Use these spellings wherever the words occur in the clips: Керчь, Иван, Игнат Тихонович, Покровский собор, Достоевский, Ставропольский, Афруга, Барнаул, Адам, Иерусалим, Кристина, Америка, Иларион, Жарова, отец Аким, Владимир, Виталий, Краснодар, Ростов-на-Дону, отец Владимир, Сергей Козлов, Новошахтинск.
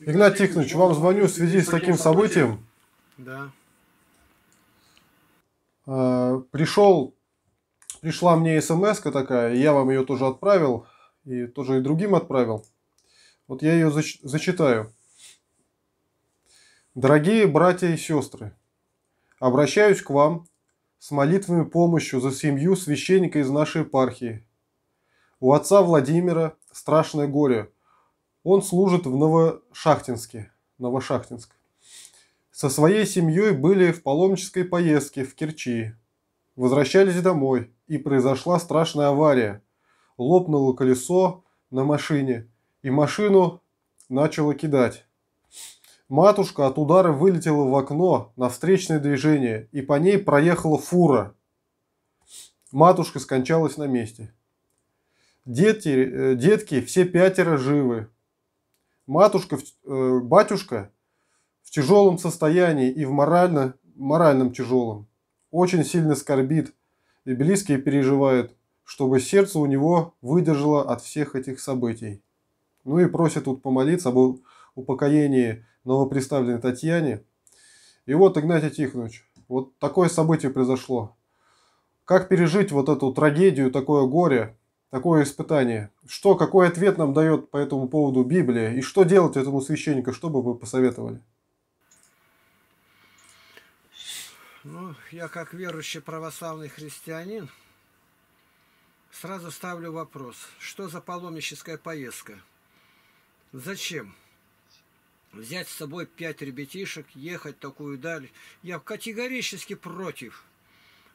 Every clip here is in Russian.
Игнат Тихонович, вам звоню в связи с таким событием. Да. Пришла мне смс-ка такая, я вам ее тоже отправил, и тоже и другим отправил. Вот я ее зачитаю. Дорогие братья и сестры, обращаюсь к вам с молитвами помощью за семью священника из нашей епархии. У отца Владимира страшное горе. Он служит в Новошахтинске. Со своей семьей были в паломнической поездке в Керчи. Возвращались домой, и произошла страшная авария. Лопнуло колесо на машине, и машину начало кидать. Матушка от удара вылетела в окно на встречное движение, и по ней проехала фура. Матушка скончалась на месте. Детки все пятеро живы. Батюшка в тяжелом состоянии и в моральном тяжелом. Очень сильно скорбит, и близкие переживают, чтобы сердце у него выдержало от всех этих событий. Ну и просят тут помолиться об упокоении новоприставленной Татьяне. И вот, Игнатий Тихонович, вот такое событие произошло. Как пережить вот эту трагедию, такое горе, такое испытание? Какой ответ нам дает по этому поводу Библия? И что делать этому священнику? Что бы вы посоветовали? Ну, я как верующий православный христианин сразу ставлю вопрос. Что за паломническая поездка? Зачем взять с собой 5 ребятишек, ехать такую даль? Я категорически против.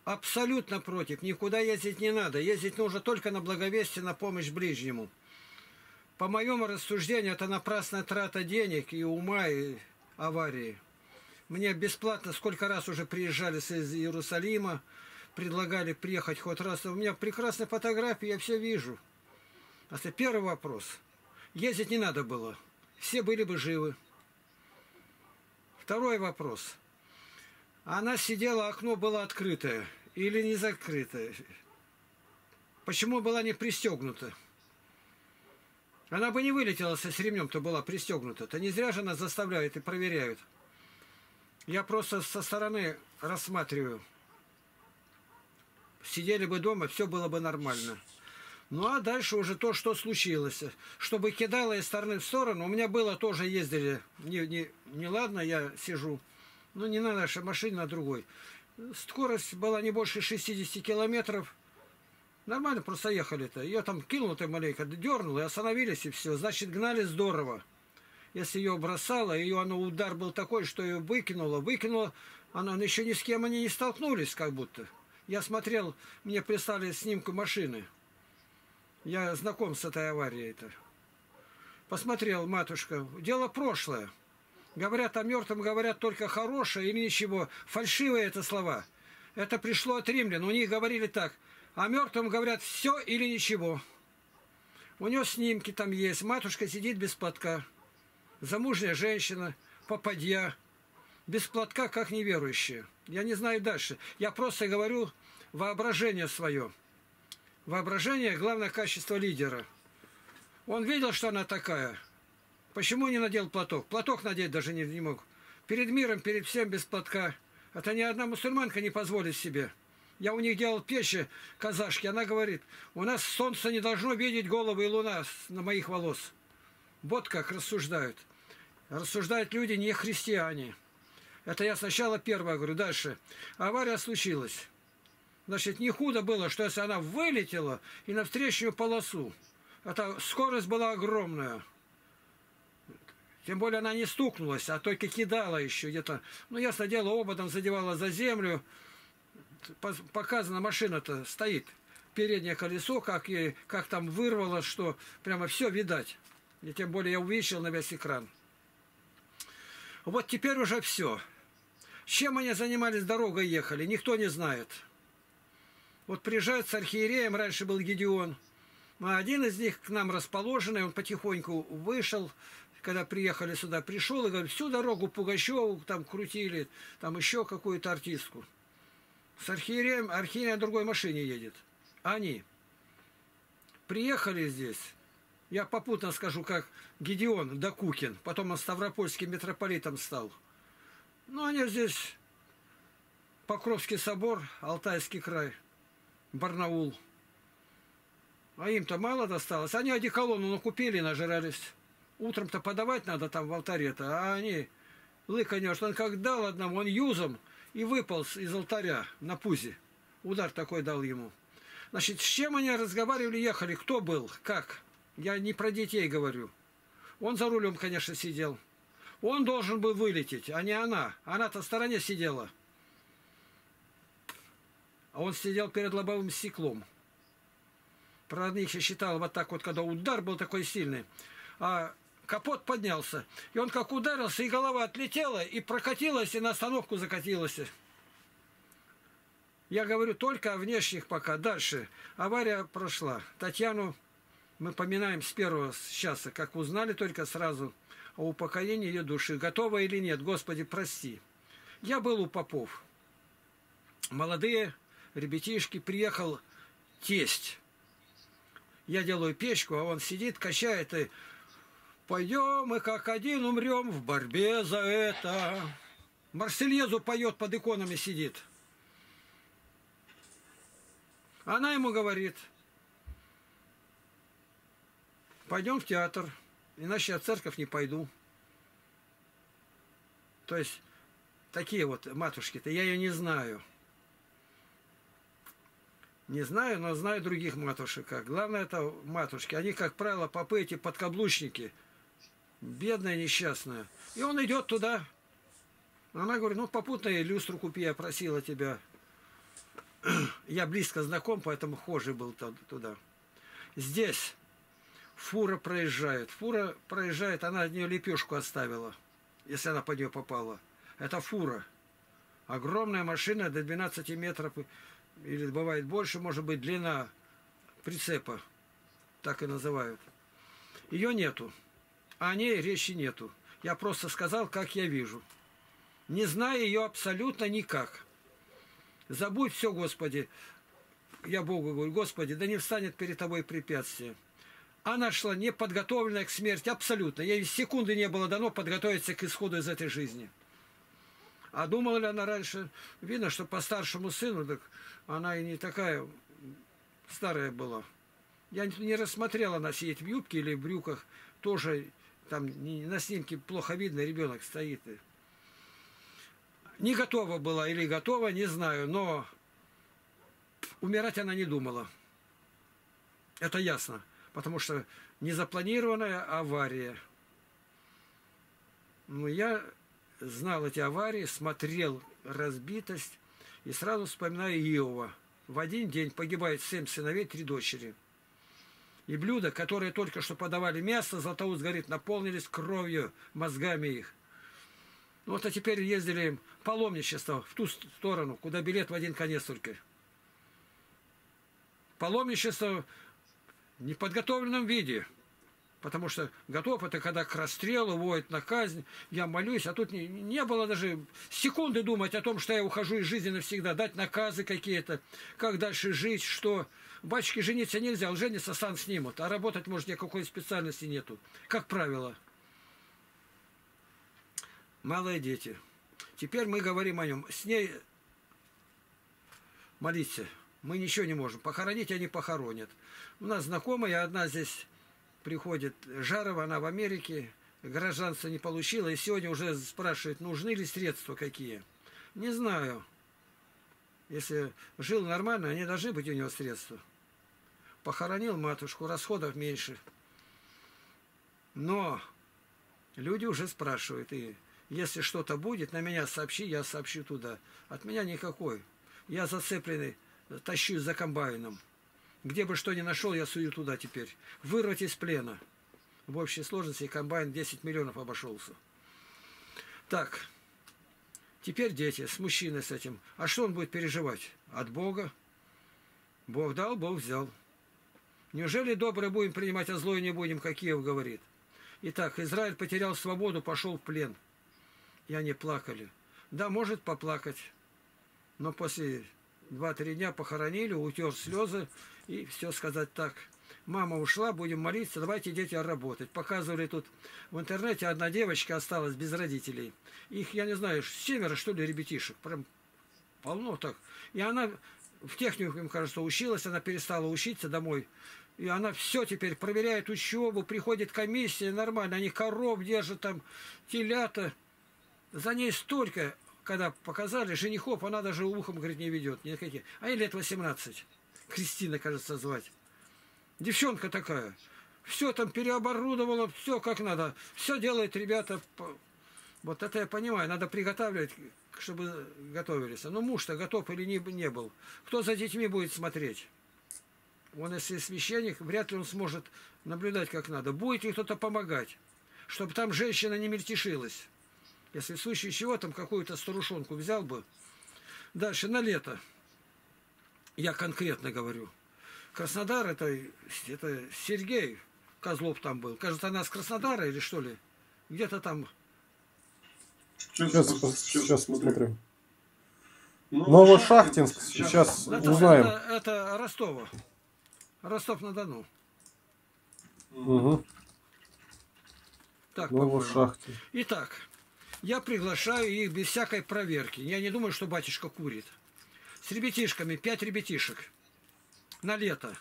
Абсолютно против. Никуда ездить не надо. Ездить нужно только на благовестие, на помощь ближнему. По моему рассуждению, это напрасная трата денег и ума, и аварии. Мне бесплатно сколько раз уже приезжали из Иерусалима, предлагали приехать хоть раз. У меня прекрасные фотографии, я все вижу. А это первый вопрос. Ездить не надо было. Все были бы живы. Второй вопрос. Она сидела, окно было открытое или не закрытое? Почему была не пристегнута? Она бы не вылетела, если с ремнем-то была пристегнута. Это не зря же нас заставляют и проверяют. Я просто со стороны рассматриваю. Сидели бы дома, все было бы нормально. Ну а дальше уже то, что случилось. Чтобы кидало из стороны в сторону. У меня было тоже, ездили. Ладно, я сижу. Ну, не на нашей машине, на другой. Скорость была не больше 60 километров. Нормально просто ехали-то. Ее там кинул-то маленько, дернул, и остановились, и все. Значит, гнали здорово. Если ее бросало, удар был такой, что ее выкинуло. Она еще ни с кем они не столкнулись, как будто. Я смотрел, мне прислали снимку машины. Я знаком с этой аварией-то. Посмотрел, матушка, дело прошлое. Говорят о мертвом, говорят только хорошее или ничего. Фальшивые это слова. Это пришло от римлян. У них говорили так. О мертвом говорят все или ничего. У нее снимки там есть. Матушка сидит без платка. Замужняя женщина, попадья. Без платка, как неверующая. Я не знаю дальше. Я просто говорю воображение свое. Воображение – главное качество лидера. Он видел, что она такая. Почему не надел платок? Платок надеть даже не мог. Перед миром, перед всем без платка. Это ни одна мусульманка не позволит себе. Я у них делал печи, казашки. Она говорит, у нас солнце не должно видеть головы и луна на моих волос. Вот как рассуждают. Рассуждают люди, не христиане. Это я сначала первое говорю. Дальше. Авария случилась. Значит, не худо было, что если она вылетела и на встречную полосу. Это скорость была огромная. Тем более она не стукнулась, а только кидала еще где-то. Ну, ясно дело, ободом задевала за землю. Показана машина-то стоит. Переднее колесо, как там вырвало, что прямо все видать. И тем более я увеличил на весь экран. Вот теперь уже все. Чем они занимались, дорогой ехали, никто не знает. Вот приезжают с архиереем, раньше был Гедеон. А один из них к нам расположенный, он потихоньку вышел, когда приехали сюда, пришел и говорит, всю дорогу Пугачеву там крутили, там еще какую-то артистку. С архиереем, архиерей на другой машине едет. Они приехали здесь, Я попутно скажу, как Гедеон Докукин. Потом он ставропольским митрополитом стал. Ну, они здесь... Покровский собор, Алтайский край, Барнаул. А им-то мало досталось. Они одеколону накупили и нажирались. Утром-то подавать надо там в алтаре-то, а они... Лыканешь, он как дал одному, он юзом и выполз из алтаря на пузе. Удар такой дал ему. Значит, с чем они разговаривали, ехали, кто был, как? Я не про детей говорю. Он за рулем, конечно, сидел. Он должен был вылететь, а не она. Она-то в стороне сидела. А он сидел перед лобовым стеклом. Проводник считал вот так вот, когда удар был такой сильный. А капот поднялся. И он как ударился, и голова отлетела, и прокатилась, и на остановку закатилась. Я говорю только о внешних пока. Дальше. Авария прошла. Татьяну мы поминаем с первого часа. Как узнали только сразу о упокоении ее души. Готова или нет? Господи, прости. Я был у попов. Молодые ребятишки. Приехал тесть. Я делаю печку, а он сидит, качает и... Пойдем мы как один умрем в борьбе за это. Марсельезу поет, под иконами сидит. Она ему говорит: пойдем в театр, иначе я в церковь не пойду. То есть такие вот матушки-то, я ее не знаю. Не знаю, но знаю других матушек. Главное это матушки. Они, как правило, попы эти подкаблучники. Бедная, несчастная. И он идет туда. Она говорит: ну, попутно и люстру купи, я просила тебя. Я близко знаком, поэтому хожий был туда. Здесь фура проезжает. Фура проезжает, она от нее лепешку оставила, если она под нее попала. Это фура. Огромная машина, до 12 метров, или бывает больше, может быть, длина прицепа. Так и называют. Ее нету. О ней речи нету. Я просто сказал, как я вижу. Не знаю ее абсолютно никак. Забудь все, Господи. Я Богу говорю: Господи, да не встанет перед тобой препятствие. Она шла неподготовленная к смерти, абсолютно. Ей секунды не было дано подготовиться к исходу из этой жизни. А думала ли она раньше? Видно, что по старшему сыну, так она и не такая старая была. Я не рассмотрела, она сидит в юбке или в брюках. Тоже там на снимке плохо видно, ребенок стоит. Не готова была или готова, не знаю, но умирать она не думала. Это ясно, потому что незапланированная авария. Ну, я знал эти аварии, смотрел разбитость и сразу вспоминаю Иова. В один день погибает 7 сыновей, 3 дочери. И блюда, которые только что подавали мясо, Златоуст говорит, наполнились кровью, мозгами их. Вот, а теперь ездили им паломничество в ту сторону, куда билет в один конец только. Паломничество в неподготовленном виде, потому что готов это, когда к расстрелу, воет на казнь, я молюсь, а тут не было даже секунды думать о том, что я ухожу из жизни навсегда, дать наказы какие-то, как дальше жить, что... Батюшке жениться нельзя, он женится, сан снимут, а работать, может, никакой специальности нету, как правило. Малые дети. Теперь мы говорим о нем. С ней молиться. Мы ничего не можем. Похоронить они похоронят. У нас знакомая одна здесь приходит, Жарова, она в Америке, гражданство не получила, и сегодня уже спрашивает, нужны ли средства какие. Не знаю. Если жил нормально, они должны быть у него средства. Похоронил матушку, расходов меньше. Но люди уже спрашивают, и... Если что-то будет, на меня сообщи, я сообщу туда. От меня никакой. Я зацепленный, тащусь за комбайном. Где бы что ни нашел, я сую туда теперь. Вырвать из плена. В общей сложности комбайн 10 миллионов обошелся. Так, теперь дети с мужчиной с этим. А что он будет переживать? От Бога? Бог дал, Бог взял. Неужели доброе будем принимать, а злое не будем, как Киев говорит? Итак, Израиль потерял свободу, пошел в плен. И они плакали. Да, может поплакать. Но после 2-3 дня похоронили, утер слезы. И все сказать так. Мама ушла, будем молиться, давайте, дети, работать. Показывали тут в интернете, одна девочка осталась без родителей. Их, я не знаю, 7, что ли, ребятишек. Прям полно так. И она в техникуме, кажется, училась, она перестала учиться домой. И она все теперь проверяет учебу, приходит комиссия, нормально. Они коров держат там, телята. За ней столько, когда показали, женихов, она даже ухом, говорит, не ведет. Никаких. А ей лет 18. Кристина, кажется, звать. Девчонка такая. Все там переоборудовала, все как надо. Все делает, ребята. Вот это я понимаю, надо приготавливать, чтобы готовились. Но муж-то готов или не был. Кто за детьми будет смотреть? Он, если священник, вряд ли он сможет наблюдать как надо. Будет ли кто-то помогать, чтобы там женщина не мельтешилась? Если в случае чего, там какую-то старушонку взял бы. Дальше, на лето. Я конкретно говорю. Краснодар, это Сергей Козлов там был. Кажется, она с Краснодара или что ли? Где-то там. Сейчас смотрим. Новошахтинск. Сейчас узнаем. Это Ростова. Ростов-на-Дону. Угу. Так, Новошахтинск. Итак. Я приглашаю их без всякой проверки. Я не думаю, что батюшка курит. С ребятишками, 5 ребятишек на лето.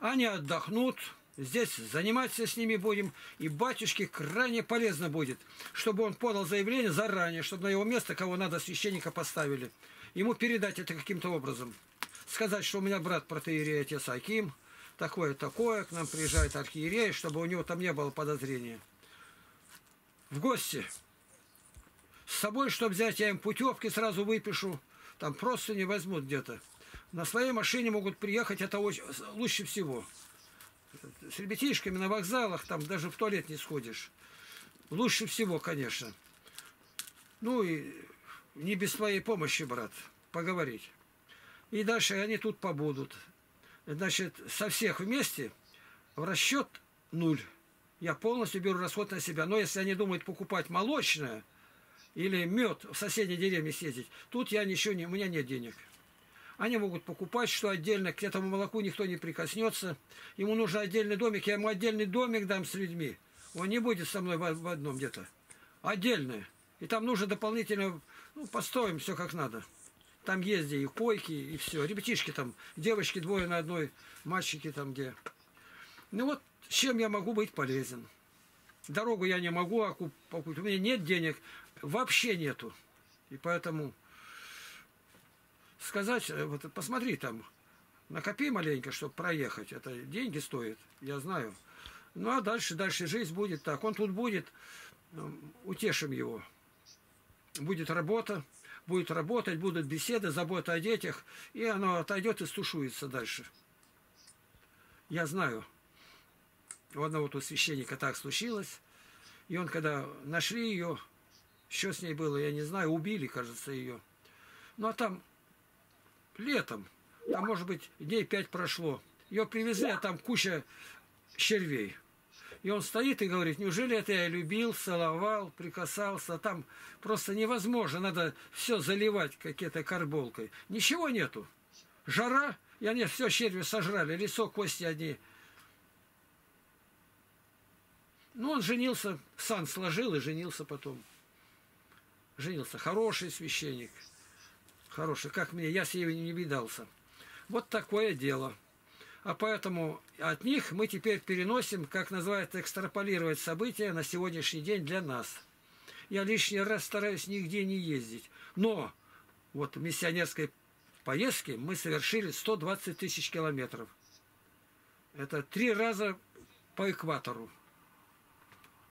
Они отдохнут, здесь заниматься с ними будем. И батюшке крайне полезно будет, чтобы он подал заявление заранее, чтобы на его место, кого надо, священника поставили. Ему передать это каким-то образом. Сказать, что у меня брат протоиерей, отец Аким, такое-такое, к нам приезжает архиерей, чтобы у него там не было подозрения. В гости. С собой, что взять, я им путевки сразу выпишу. Там просто не возьмут где-то. На своей машине могут приехать, это лучше всего. С ребятишками на вокзалах, там даже в туалет не сходишь. Лучше всего, конечно. Ну и не без своей помощи, брат, поговорить. И дальше они тут побудут. Значит, со всех вместе в расчет 0. Я полностью беру расход на себя. Но если они думают покупать молочное, или мед в соседней деревне съездить. Тут я ничего не... У меня нет денег. Они могут покупать, что отдельно. К этому молоку никто не прикоснется. Ему нужен отдельный домик. Я ему отдельный домик дам с людьми. Он не будет со мной в одном где-то. Отдельное. И там нужно дополнительно... Ну, построим все как надо. Там езди и койки, и все. Ребятишки там. Девочки 2 на одной. Мальчики там где. Ну вот, чем я могу быть полезен. Дорогу я не могу окупать. У меня нет денег. Вообще нету. И поэтому сказать, вот посмотри там, накопи маленько, чтобы проехать. Это деньги стоит, я знаю. Ну а дальше жизнь будет так. Он тут будет, утешим его. Будет работа, будет работать, будут беседы, забота о детях. И оно отойдет и стушуется дальше. Я знаю. У одного тут священника так случилось. И он, когда нашли ее... Что с ней было, я не знаю, убили, кажется, ее. Ну, а там летом, там, может быть, дней 5 прошло. Ее привезли, а там куча червей. И он стоит и говорит, неужели это я любил, целовал, прикасался. Там просто невозможно, надо все заливать какой-то карболкой. Ничего нету. Жара, и они все черви сожрали, лицо, кости одни. Ну, он женился, сан сложил и женился потом. Женился. Хороший священник. Хороший. Как мне? Я с ним не видался. Вот такое дело. А поэтому от них мы теперь переносим, как называется, экстраполировать события на сегодняшний день для нас. Я лишний раз стараюсь нигде не ездить. Но вот в миссионерской поездке мы совершили 120 тысяч километров. Это 3 раза по экватору.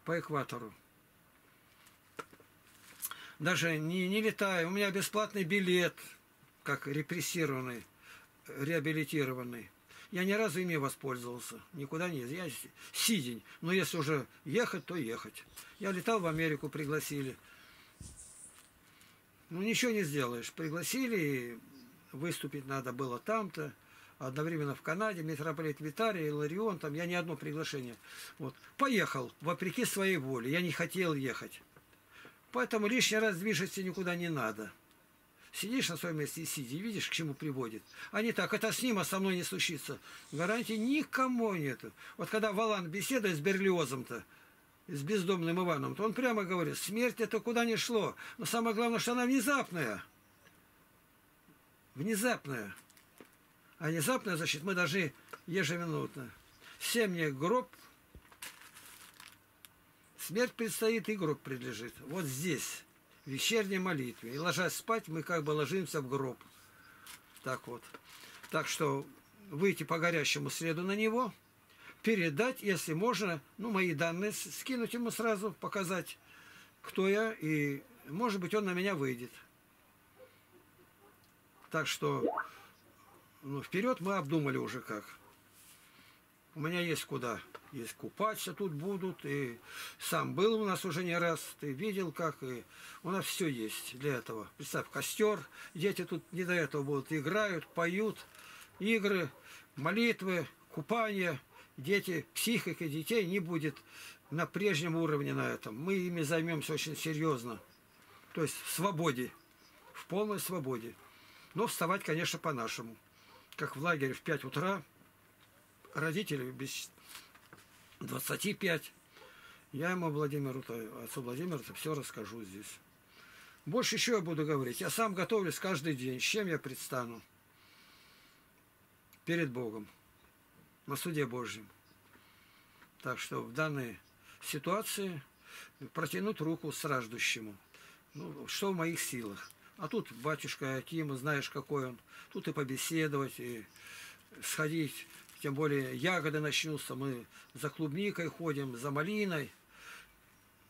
По экватору. Даже не летаю. У меня бесплатный билет, как репрессированный, реабилитированный. Я ни разу ими воспользовался. Никуда не ездил. Я сидень. Но если уже ехать, то ехать. Я летал в Америку, пригласили. Ну, ничего не сделаешь. Пригласили, и выступить надо было там-то. Одновременно в Канаде, митрополит Виталий, Иларион, там я ни одно приглашение. Вот. Поехал, вопреки своей воле. Я не хотел ехать. Поэтому лишний раз движется никуда не надо. Сидишь на своем месте и сиди, видишь, к чему приводит. А не так, это с ним, а со мной не случится. Гарантии никому нету. Вот когда Валан беседует с Берлиозом-то, с бездомным Иваном, то он прямо говорит, смерть это куда ни шло. Но самое главное, что она внезапная. Внезапная. А внезапная, значит, мы должны ежеминутно. Все мне гроб, смерть предстоит и гроб предлежит. Вот здесь, в вечерней молитве. И ложась спать, мы как бы ложимся в гроб. Так вот. Так что выйти по горящему следу на него, передать, если можно, ну, мои данные, скинуть ему сразу, показать, кто я, и, может быть, он на меня выйдет. Так что, ну, вперед мы обдумали уже как. У меня есть куда, есть купаться тут будут, и сам был у нас уже не раз, ты видел как, и у нас все есть для этого. Представь, костер, дети тут не до этого будут, играют, поют, игры, молитвы, купание. Дети, психика детей не будет на прежнем уровне на этом. Мы ими займемся очень серьезно, то есть в свободе, в полной свободе. Но вставать, конечно, по-нашему. Как в лагере в 5 утра, родители без 25. Я ему, Владимиру, отцу Владимиру, все расскажу здесь. Больше еще я буду говорить. Я сам готовлюсь каждый день, с чем я предстану перед Богом на суде Божьем. Так что в данной ситуации протянуть руку страждущему. Ну, что в моих силах. А тут батюшка Акима, знаешь, какой он. Тут и побеседовать, и сходить. Тем более ягоды начнутся. Мы за клубникой ходим, за малиной.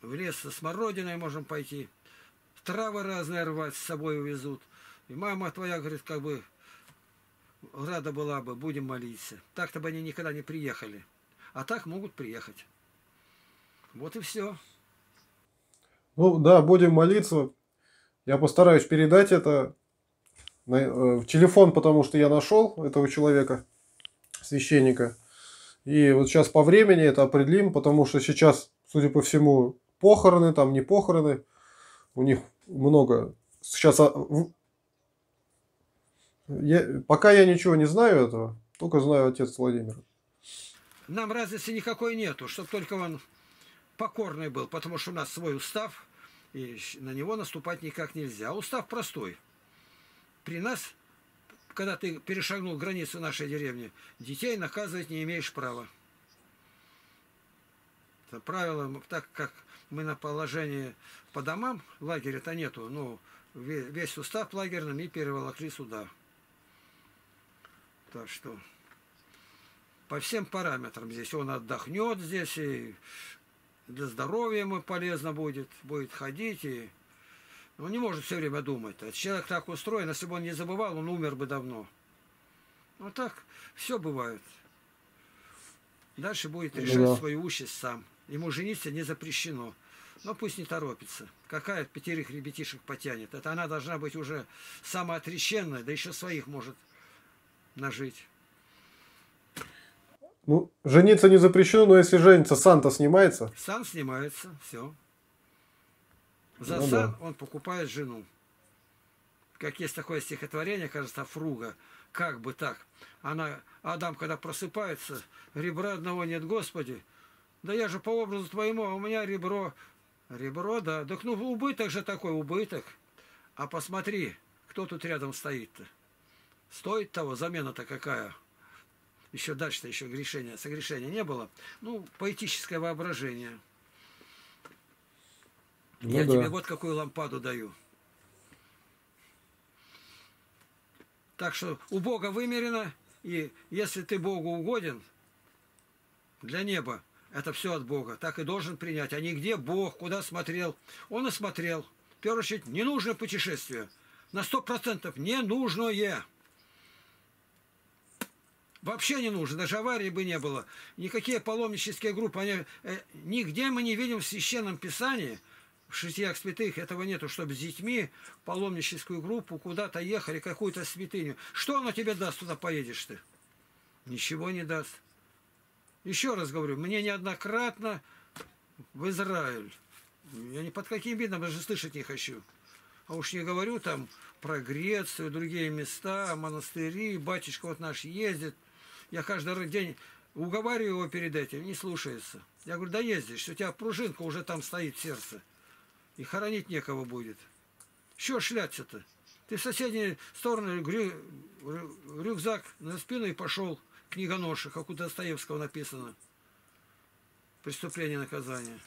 В лес со смородиной можем пойти. Травы разные рвать с собой увезут. И мама твоя, говорит, как бы рада была бы, будем молиться. Так-то бы они никогда не приехали. А так могут приехать. Вот и все. Ну да, будем молиться. Я постараюсь передать это в телефон, потому что я нашел этого человека, священника. И вот сейчас по времени это определим, потому что сейчас, судя по всему, похороны, там не похороны. У них много... Сейчас... Пока я ничего не знаю этого, только знаю отец Владимир. Нам разницы никакой нету, чтобы только он покорный был, потому что у нас свой устав. И на него наступать никак нельзя. Устав простой. При нас, когда ты перешагнул границу нашей деревни, детей наказывать не имеешь права. Это правило, так как мы на положении по домам, лагеря-то нету, но весь устав лагерным и переволокли сюда. Так что по всем параметрам здесь он отдохнет, здесь и... Для здоровья ему полезно будет, будет ходить. И... Он не может все время думать. А человек так устроен, если бы он не забывал, он умер бы давно. Вот так все бывает. Дальше будет решать свою участь сам. Ему жениться не запрещено. Но пусть не торопится. Какая 5 ребятишек потянет? Это она должна быть уже самоотреченная, да еще своих может нажить. Ну, жениться не запрещено, но если женится, сан-то снимается. Сан снимается, все. За сан он покупает жену. Как есть такое стихотворение, кажется, Афруга. Как бы так. Она, Адам, когда просыпается, ребра одного нет, Господи. Да я же по образу твоему, а у меня ребро. Ребро, да. Так ну убыток же такой, убыток. А посмотри, кто тут рядом стоит-то. Стоит того, замена-то какая. Еще дальше-то еще грешения, согрешения не было. Ну, поэтическое воображение. Ну, я тебе вот какую лампаду даю. Так что у Бога вымерено, и если ты Богу угоден, для неба это все от Бога. Так и должен принять. А нигде Бог куда смотрел? Он и смотрел. В первую очередь, не нужно путешествие. На 100% не нужное. Вообще не нужно, даже аварии бы не было. Никакие паломнические группы, они, нигде мы не видим в Священном Писании, в житиях святых этого нету, чтобы с детьми паломническую группу куда-то ехали, какую-то святыню. Что оно тебе даст, туда поедешь ты? Ничего не даст. Еще раз говорю, мне неоднократно в Израиль, я ни под каким видом даже слышать не хочу, А уж не говорю там про Грецию, другие места, монастыри. Батюшка вот наш ездит. Я каждый день уговариваю его перед этим, не слушается. Я говорю, да ездишь, у тебя пружинка уже там стоит в сердце. И хоронить некого будет. Чего шляться-то? Ты в соседней стороне рюкзак на спину и пошел, книгоноши, как у Достоевского написано. «Преступление и наказание».